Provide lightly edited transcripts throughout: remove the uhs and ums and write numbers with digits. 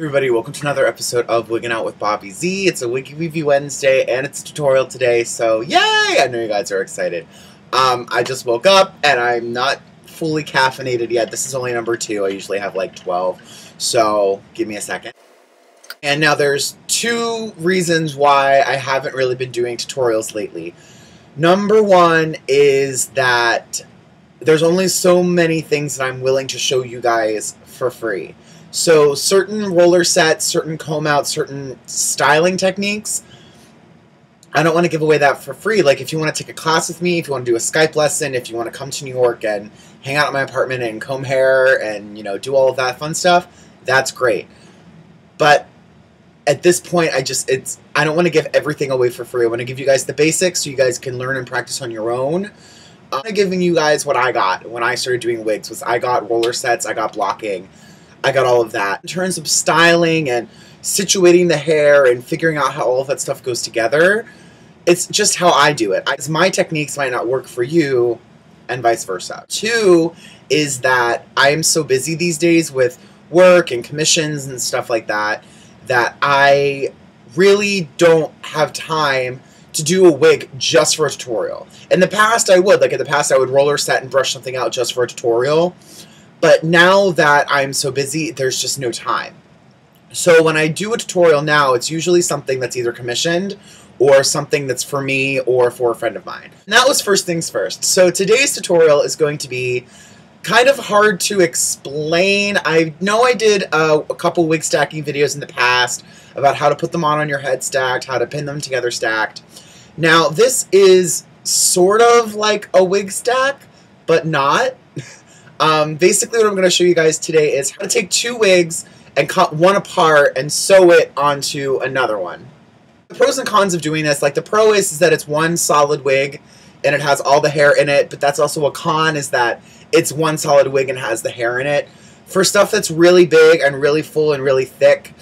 Hey everybody, welcome to another episode of Wiggin' Out with Bobby Z. It's a Wiggy Weavy Wednesday, and it's a tutorial today, so yay! I know you guys are excited. I just woke up, and I'm not fully caffeinated yet. This is only number 2. I usually have like 12, so give me a second. And now there's 2 reasons why I haven't really been doing tutorials lately. Number 1 is that there's only so many things that I'm willing to show you guys for free. So certain roller sets, certain comb outs, certain styling techniques, I don't want to give away that for free. Like if you want to take a class with me, if you want to do a Skype lesson, if you want to come to New York and hang out at my apartment and comb hair and, you know, do all of that fun stuff, that's great. But at this point, I don't want to give everything away for free. I want to give you guys the basics so you guys can learn and practice on your own. I'm giving you guys what I got when I started doing wigs. I got roller sets, I got blocking, I got all of that. In terms of styling and situating the hair and figuring out how all of that stuff goes together, it's just how I do it. My techniques might not work for you and vice versa. 2 is that I am so busy these days with work and commissions and stuff like that that I really don't have time to do a wig just for a tutorial. In the past I would. Like in the past I would roller set and brush something out just for a tutorial. But now that I'm so busy, there's just no time. So when I do a tutorial now, it's usually something that's either commissioned or something that's for me or for a friend of mine. And that was first things first. So today's tutorial is going to be kind of hard to explain. I know I did a couple wig stacking videos in the past about how to put them on your head stacked, how to pin them together stacked. Now this is sort of like a wig stack, but not. Basically what I'm going to show you guys today is how to take 2 wigs and cut one apart and sew it onto another one. The pros and cons of doing this, like the pro is that it's one solid wig and it has all the hair in it, but that's also a con is that it's one solid wig and has the hair in it. For stuff that's really big and really full and really thick,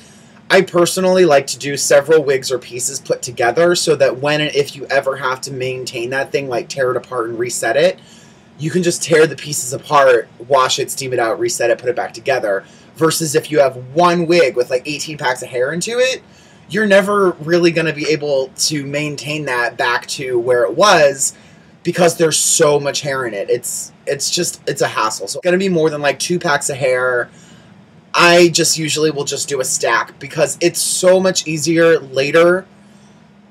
I personally like to do several wigs or pieces put together so that when and if you ever have to maintain that thing, like tear it apart and reset it, you can just tear the pieces apart, wash it, steam it out, reset it, put it back together. Versus if you have one wig with like 18 packs of hair into it, you're never really going to be able to maintain that back to where it was because there's so much hair in it. It's a hassle. So it's going to be more than like 2 packs of hair. I just usually will just do a stack because it's so much easier later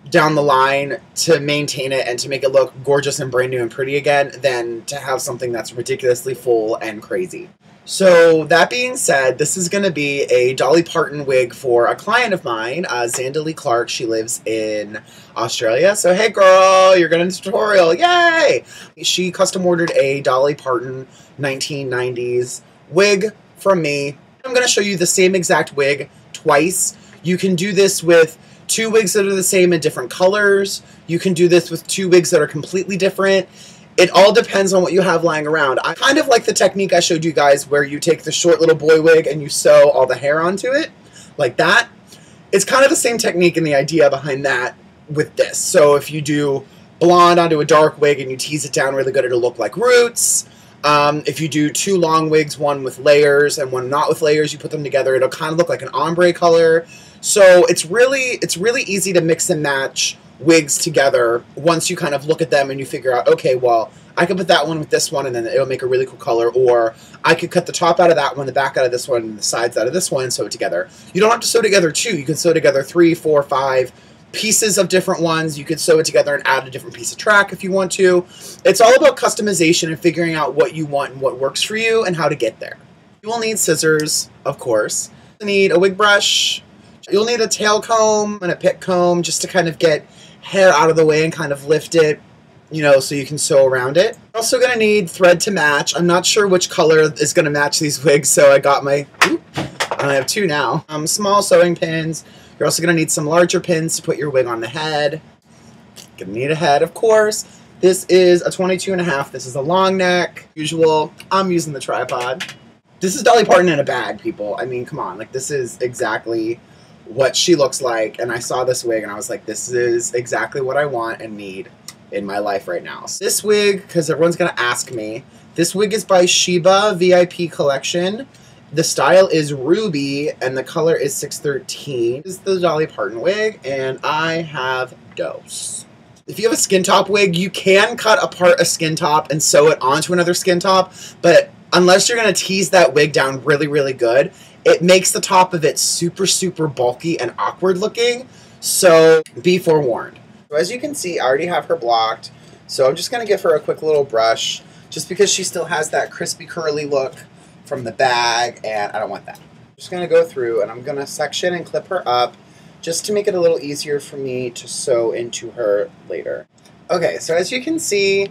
down the line to maintain it and to make it look gorgeous and brand new and pretty again than to have something that's ridiculously full and crazy. So that being said, this is going to be a Dolly Parton wig for a client of mine, Zandalee Clark. She lives in Australia. So hey girl, you're getting a tutorial. Yay! She custom ordered a Dolly Parton 1990s wig from me. I'm going to show you the same exact wig twice. You can do this with 2 wigs that are the same in different colors. You can do this with 2 wigs that are completely different. It all depends on what you have lying around. I kind of like the technique I showed you guys where you take the short little boy wig and you sew all the hair onto it, like that. It's kind of the same technique and the idea behind that with this. So if you do blonde onto a dark wig and you tease it down really good, it'll look like roots. If you do 2 long wigs, one with layers and one not with layers, you put them together, it'll kind of look like an ombre color. So it's really easy to mix and match wigs together once you kind of look at them and you figure out, okay, well, I could put that one with this one and then it'll make a really cool color, or I could cut the top out of that one, the back out of this one, and the sides out of this one and sew it together. You don't have to sew together 2. You can sew together 3, 4, 5 pieces of different ones. You could sew it together and add a different piece of track if you want to. It's all about customization and figuring out what you want and what works for you and how to get there. You will need scissors, of course. You'll need a wig brush. You'll need a tail comb and a pit comb just to kind of get hair out of the way and kind of lift it, you know, so you can sew around it. You're also going to need thread to match. I'm not sure which color is going to match these wigs, so I got my, I have 2 now. Small sewing pins. You're also going to need some larger pins to put your wig on the head. Going to need a head, of course. This is a 22.5. This is a long neck. Usual. I'm using the tripod. This is Dolly Parton in a bag, people. I mean, come on. Like, this is exactly what she looks like, and I saw this wig and I was like, this is exactly what I want and need in my life right now. So this wig, because everyone's going to ask me, this wig is by Sheba VIP Collection. The style is ruby and the color is 613. This is the Dolly Parton wig, and I have dose. If you have a skin top wig, you can cut apart a skin top and sew it onto another skin top, but unless you're going to tease that wig down really, really good, it makes the top of it super, super bulky and awkward looking, so be forewarned. So as you can see, I already have her blocked, so I'm just going to give her a quick little brush, just because she still has that crispy, curly look from the bag, and I don't want that. I'm just going to go through, and I'm going to section and clip her up, just to make it a little easier for me to sew into her later. Okay, so as you can see,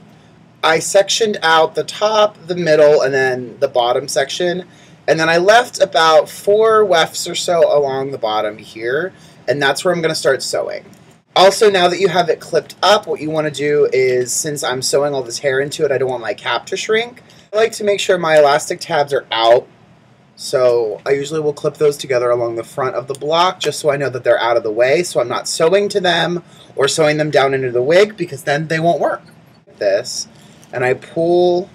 I sectioned out the top, the middle, and then the bottom section, and then I left about 4 wefts or so along the bottom here, and that's where I'm going to start sewing. Also, now that you have it clipped up, what you want to do is, since I'm sewing all this hair into it, I don't want my cap to shrink. I like to make sure my elastic tabs are out, so I usually will clip those together along the front of the block just so I know that they're out of the way, so I'm not sewing to them or sewing them down into the wig, because then they won't work. This, and I pull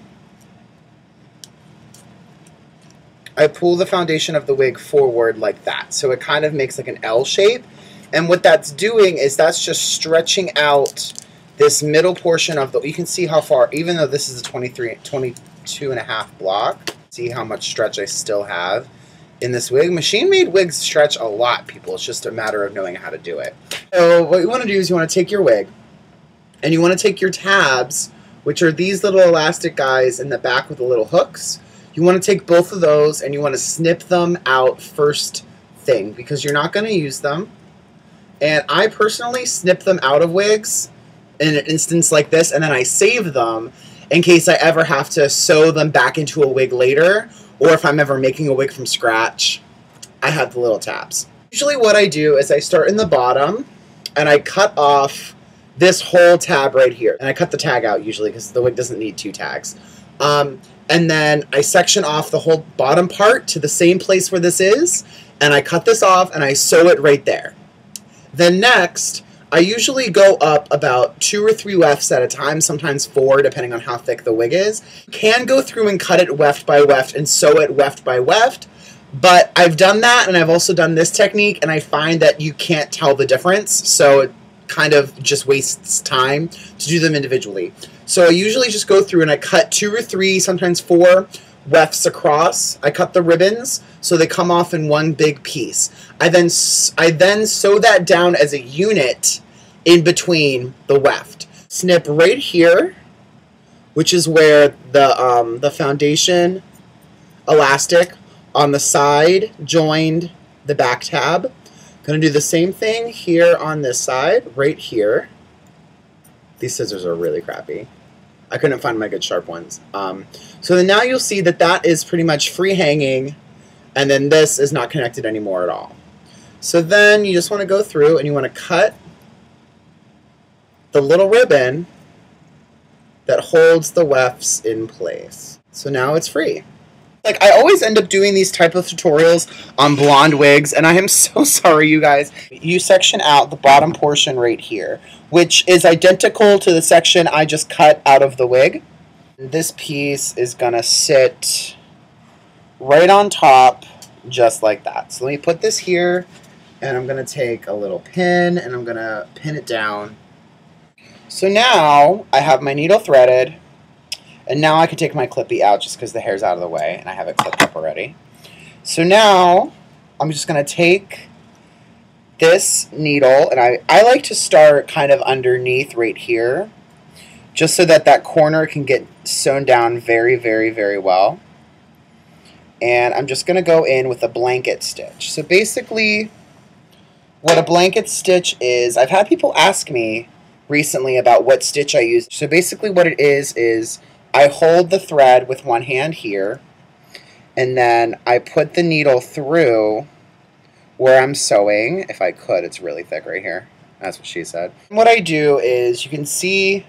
the foundation of the wig forward like that, so it kind of makes like an L shape, and what that's doing is that's just stretching out this middle portion of the, you can see how far, even though this is a 22.5 block, see how much stretch I still have in this wig. Machine-made wigs stretch a lot, people. It's just a matter of knowing how to do it. So what you want to do is you want to take your wig, and you want to take your tabs, which are these little elastic guys in the back with the little hooks. You want to take both of those, and you want to snip them out first thing, because you're not going to use them. And I personally snip them out of wigs in an instance like this, and then I save them in case I ever have to sew them back into a wig later, or if I'm ever making a wig from scratch, I have the little tabs. Usually what I do is I start in the bottom, and I cut off this whole tab right here. And I cut the tag out usually, because the wig doesn't need 2 tags. And then I section off the whole bottom part to the same place where this is, and I cut this off and I sew it right there. Then next, I usually go up about 2 or 3 wefts at a time, sometimes 4, depending on how thick the wig is. You can go through and cut it weft by weft and sew it weft by weft, but I've done that, and I've also done this technique, and I find that you can't tell the difference, so it kind of just wastes time to do them individually. So I usually just go through and I cut 2 or 3, sometimes 4, wefts across. I cut the ribbons so they come off in one big piece. I then sew that down as a unit in between the weft. Snip right here, which is where the foundation elastic on the side joined the back tab. Gonna do the same thing here on this side, right here. These scissors are really crappy. I couldn't find my good sharp ones. So then now you'll see that that is pretty much free hanging, and then this is not connected anymore at all. So then you just want to go through and you want to cut the little ribbon that holds the wefts in place. So now it's free. Like, I always end up doing these type of tutorials on blonde wigs, and I am so sorry, you guys. You section out the bottom portion right here, which is identical to the section I just cut out of the wig. This piece is going to sit right on top, just like that. So let me put this here, and I'm going to take a little pin, and I'm going to pin it down. So now I have my needle threaded. And now I can take my clippy out just because the hair's out of the way and I have it clipped up already. So now I'm just going to take this needle, and I like to start kind of underneath right here just so that that corner can get sewn down very, very, very well. And I'm just going to go in with a blanket stitch. So basically what a blanket stitch is, I've had people ask me recently about what stitch I use. So basically what it is I hold the thread with one hand here, and then I put the needle through where I'm sewing. If I could, it's really thick right here. That's what she said. And what I do is, you can see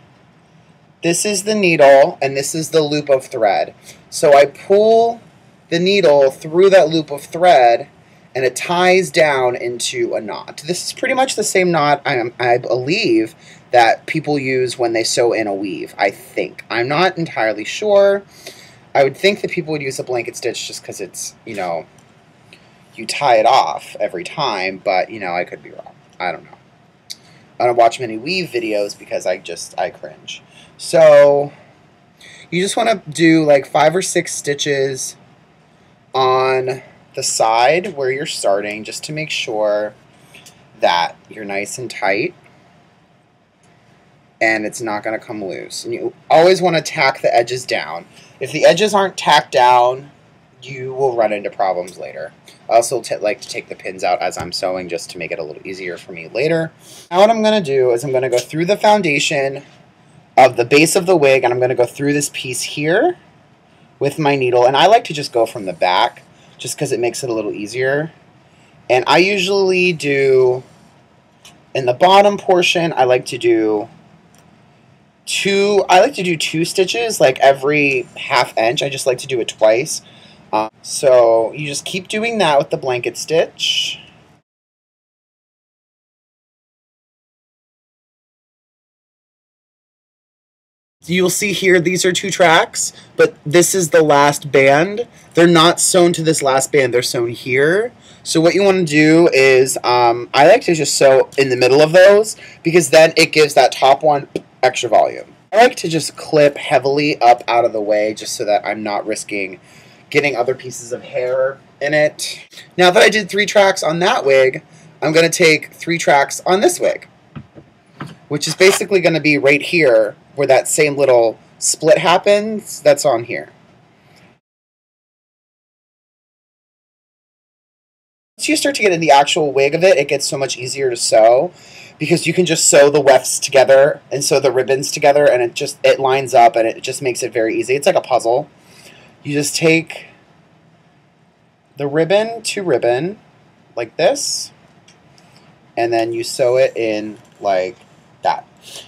this is the needle and this is the loop of thread. So I pull the needle through that loop of thread and it ties down into a knot. This is pretty much the same knot I believe that people use when they sew in a weave, I think. I'm not entirely sure. I would think that people would use a blanket stitch just because it's, you know, you tie it off every time, but, you know, I could be wrong. I don't know. I don't watch many weave videos because I cringe. So you just want to do like 5 or 6 stitches on the side where you're starting just to make sure that you're nice and tight and it's not going to come loose. And you always want to tack the edges down. If the edges aren't tacked down, you will run into problems later. I also like to take the pins out as I'm sewing just to make it a little easier for me later. Now what I'm going to do is I'm going to go through the foundation of the base of the wig, and I'm going to go through this piece here with my needle. And I like to just go from the back just because it makes it a little easier. And I usually do, in the bottom portion, I like to do 2 stitches like every ½ inch. I just like to do it twice. So you just keep doing that with the blanket stitch. You'll see here these are 2 tracks, but this is the last band. They're not sewn to this last band, they're sewn here. So what you want to do is, I like to just sew in the middle of those because then it gives that top one extra volume. I like to just clip heavily up out of the way just so that I'm not risking getting other pieces of hair in it. Now that I did 3 tracks on that wig, I'm going to take 3 tracks on this wig, which is basically going to be right here where that same little split happens. That's on here. Once you start to get in the actual wig of it, it gets so much easier to sew because you can just sew the wefts together and sew the ribbons together, and it lines up and it just makes it very easy. It's like a puzzle. You just take the ribbon to ribbon like this, and then you sew it in like that.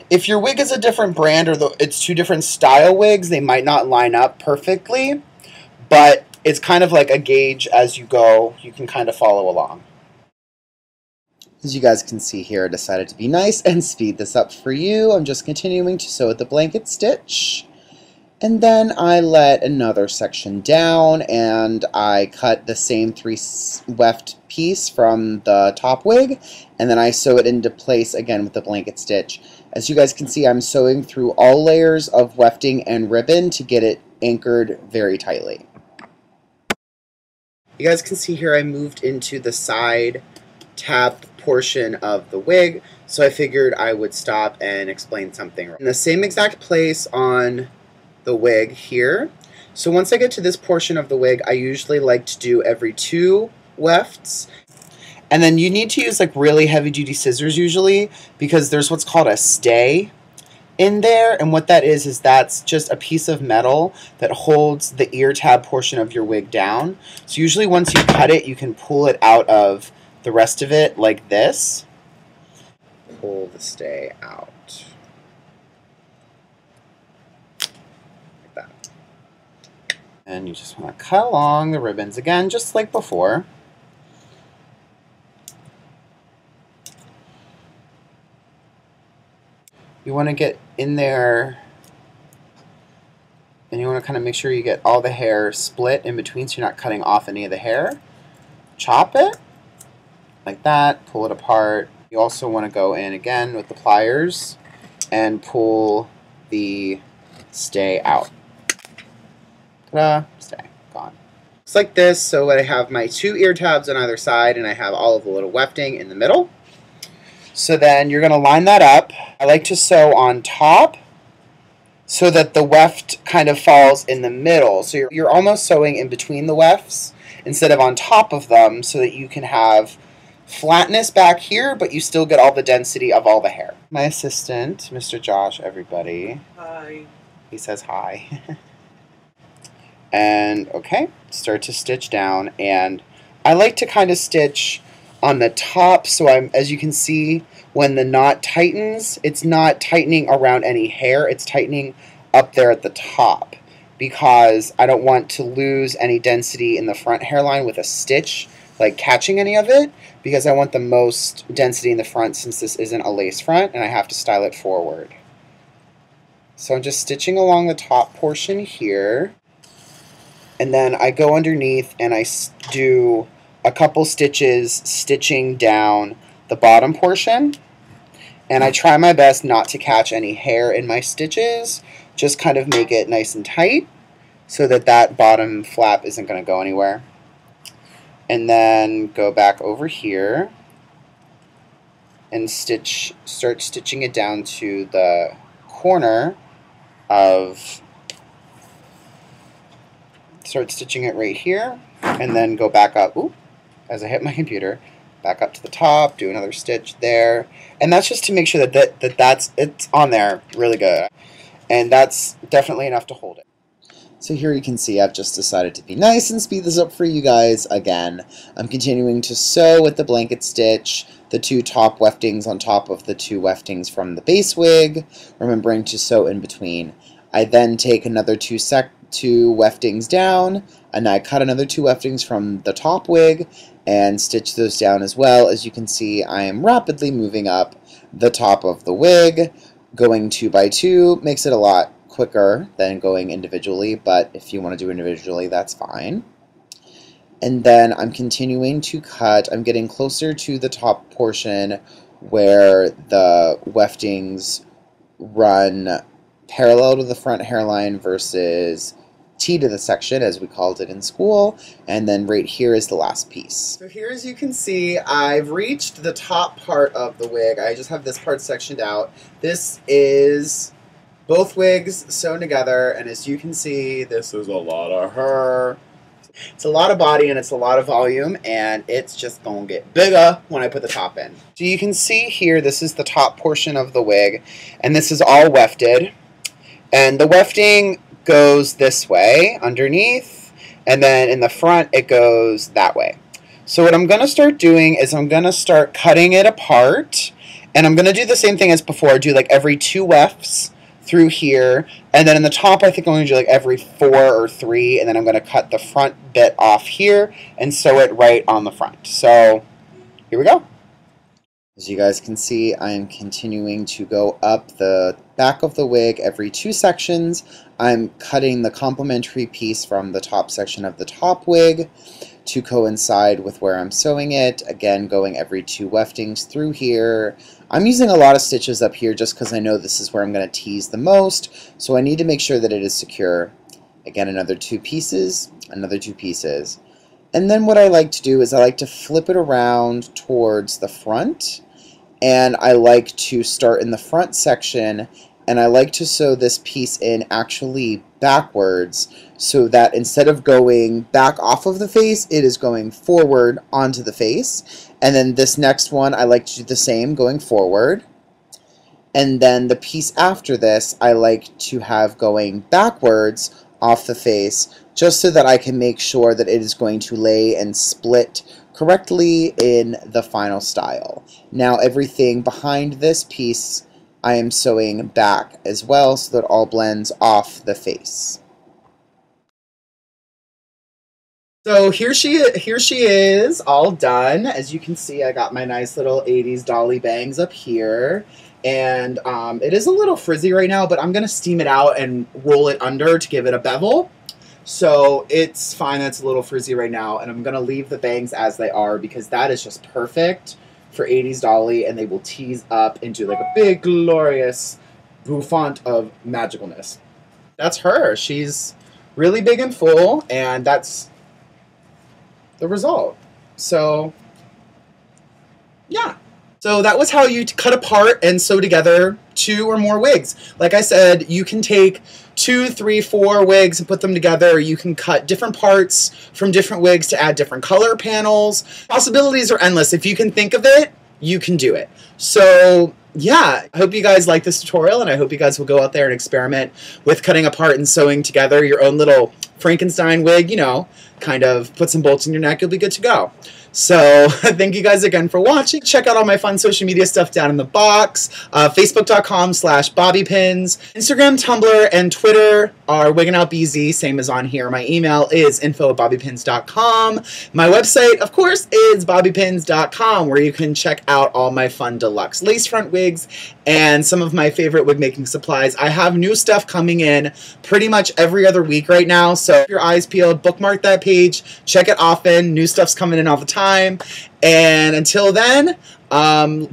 If your wig is a different brand or it's 2 different style wigs, they might not line up perfectly, but it's kind of like a gauge as you go. You can kind of follow along. As you guys can see here, I decided to be nice and speed this up for you. I'm just continuing to sew with the blanket stitch. And then I let another section down, and I cut the same 3 weft piece from the top wig, and then I sew it into place again with the blanket stitch. As you guys can see, I'm sewing through all layers of wefting and ribbon to get it anchored very tightly. You guys can see here I moved into the side tab portion of the wig, so I figured I would stop and explain something. In the same exact place on the wig here. So once I get to this portion of the wig, I usually like to do every 2 wefts. And then you need to use like really heavy duty scissors usually, because there's what's called a stay in there. And what that is that's just a piece of metal that holds the ear tab portion of your wig down. So usually once you cut it, you can pull it out of the rest of it like this. Pull the stay out. And you just want to cut along the ribbons again, just like before. You want to get in there, and you want to kind of make sure you get all the hair split in between so you're not cutting off any of the hair. Chop it, like that, pull it apart. You also want to go in again with the pliers and pull the stay out. Stay gone. It's like this, so I have my 2 ear tabs on either side, and I have all of the little wefting in the middle. So then you're going to line that up. I like to sew on top so that the weft kind of falls in the middle. So you're almost sewing in between the wefts instead of on top of them, so that you can have flatness back here, but you still get all the density of all the hair. My assistant, Mr. Josh, everybody. Hi. He says hi. And okay, start to stitch down, and I like to kind of stitch on the top, so as you can see, when the knot tightens, it's not tightening around any hair, it's tightening up there at the top, because I don't want to lose any density in the front hairline with a stitch, like catching any of it, because I want the most density in the front since this isn't a lace front, and I have to style it forward. So I'm just stitching along the top portion here. and then I go underneath and I do a couple stitches stitching down the bottom portion, and I try my best not to catch any hair in my stitches, just kind of make it nice and tight so that that bottom flap isn't going to go anywhere. And then go back over here and stitch, start stitching it down to the corner of, start stitching it right here, and then go back up, ooh, as I hit my computer, back up to the top, do another stitch there, and that's just to make sure that, it's on there really good, and that's definitely enough to hold it. So here you can see I've just decided to be nice and speed this up for you guys again. I'm continuing to sew with the blanket stitch, the two top weftings on top of the two weftings from the base wig, remembering to sew in between. I then take another two weftings down, and I cut another two weftings from the top wig and stitch those down as well. As you can see, I am rapidly moving up the top of the wig. Going 2 by 2 makes it a lot quicker than going individually, but if you want to do individually, that's fine. And then I'm continuing to cut. I'm getting closer to the top portion where the weftings run parallel to the front hairline versus T to the section, as we called it in school, and then right here is the last piece. So here, as you can see, I've reached the top part of the wig. I just have this part sectioned out. This is both wigs sewn together, and as you can see, this is a lot of hair. It's a lot of body and it's a lot of volume, and it's just gonna get bigger when I put the top in. So you can see here, this is the top portion of the wig, and this is all wefted. And the wefting goes this way underneath, and then in the front it goes that way. So what I'm gonna start doing is I'm gonna start cutting it apart, and I'm gonna do the same thing as before, do like every 2 wefts through here, and then in the top I think I'm going to do like every 4 or 3, and then I'm going to cut the front bit off here and sew it right on the front. So here we go. As you guys can see, I am continuing to go up the back of the wig every 2 sections. I'm cutting the complementary piece from the top section of the top wig to coincide with where I'm sewing it, again going every 2 weftings through here. I'm using a lot of stitches up here just because I know this is where I'm going to tease the most, so I need to make sure that it is secure. Again, another 2 pieces, another 2 pieces. And then what I like to do is I like to flip it around towards the front, and I like to start in the front section, and I like to sew this piece in actually backwards, so that instead of going back off of the face, it is going forward onto the face. And then this next one, I like to do the same, going forward. And then the piece after this, I like to have going backwards off the face, just so that I can make sure that it is going to lay and split correctly in the final style. Now everything behind this piece I am sewing back as well, so that all blends off the face. So here she is, all done. As you can see, I got my nice little 80s dolly bangs up here, and it is a little frizzy right now, but I'm gonna steam it out and roll it under to give it a bevel. So it's fine that it's a little frizzy right now, and I'm gonna leave the bangs as they are because that is just perfect for 80s dolly, and they will tease up into like a big glorious bouffant of magicalness. That's her. She's really big and full, and that's the result. So yeah. So that was how you cut apart and sew together 2 or more wigs. Like I said, you can take 2, 3, 4 wigs and put them together. You can cut different parts from different wigs to add different color panels. Possibilities are endless. If you can think of it, you can do it. So yeah, I hope you guys like this tutorial, and I hope you guys will go out there and experiment with cutting apart and sewing together your own little Frankenstein wig, you know, kind of put some bolts in your neck, you'll be good to go. So thank you guys again for watching. Check out all my fun social media stuff down in the box. Facebook.com/BobbiePinz. Instagram, Tumblr, and Twitter are Wiggin' Out BZ, same as on here. My email is info@BobbiePinz.com. My website, of course, is BobbiePinz.com, where you can check out all my fun deluxe lace front wigs and some of my favorite wig making supplies. I have new stuff coming in pretty much every other week right now, so keep your eyes peeled, bookmark that page, check it often. New stuff's coming in all the time. And until then,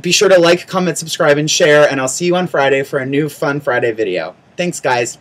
be sure to like, comment, subscribe, and share, and I'll see you on Friday for a new Fun Friday video. Thanks, guys.